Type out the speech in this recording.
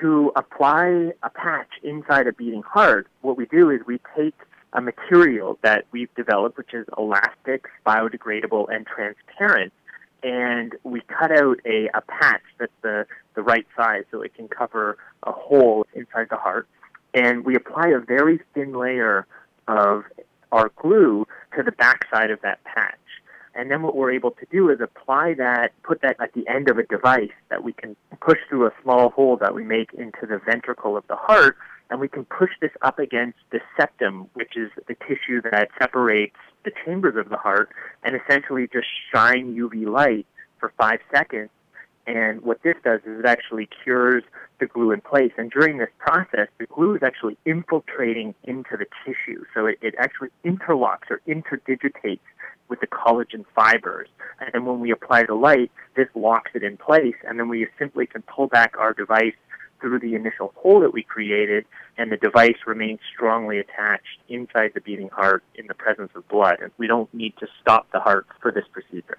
to apply a patch inside a beating heart, what we do is we take a material that we've developed, which is elastic, biodegradable, and transparent, and we cut out a patch that's the right size so it can cover a hole inside the heart, and we apply a very thin layer of our glue to the backside of that patch. And then what we're able to do is apply that, put that at the end of a device that we can push through a small hole that we make into the ventricle of the heart, and we can push this up against the septum, which is the tissue that separates the chambers of the heart, and essentially just shine UV light for 5 seconds. And what this does is it actually cures the glue in place. And during this process, the glue is actually infiltrating into the tissue. So it actually interlocks or interdigitates with the collagen fibers. And then when we apply the light, this locks it in place. And then we simply can pull back our device through the initial hole that we created, and the device remains strongly attached inside the beating heart in the presence of blood. And we don't need to stop the heart for this procedure.